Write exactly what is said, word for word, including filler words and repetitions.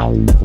I